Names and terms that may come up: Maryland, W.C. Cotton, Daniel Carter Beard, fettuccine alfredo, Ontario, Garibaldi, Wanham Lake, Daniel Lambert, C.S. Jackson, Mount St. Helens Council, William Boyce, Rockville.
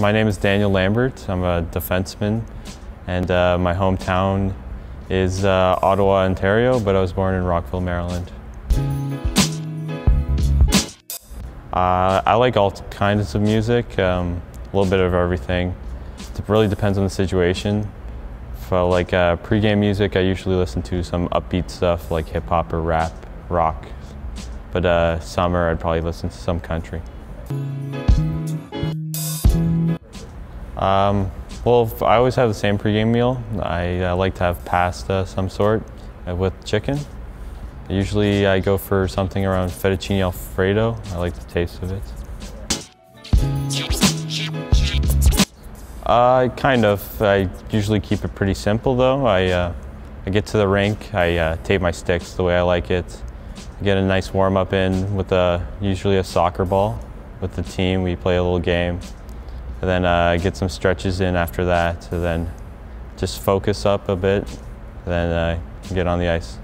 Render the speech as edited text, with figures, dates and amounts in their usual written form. My name is Daniel Lambert. I'm a defenseman, and my hometown is Ottawa, Ontario, but I was born in Rockville, Maryland. I like all kinds of music, a little bit of everything. It really depends on the situation. For like pre-game music, I usually listen to some upbeat stuff like hip-hop or rap, rock. But summer, I'd probably listen to some country. Well, I always have the same pre-game meal. I like to have pasta of some sort with chicken. Usually I go for something around fettuccine alfredo. I like the taste of it. Kind of. I usually keep it pretty simple though. I get to the rink, I tape my sticks the way I like it. I get a nice warm-up in with usually a soccer ball with the team. We play a little game. And then get some stretches in after that, and then just focus up a bit, and then get on the ice.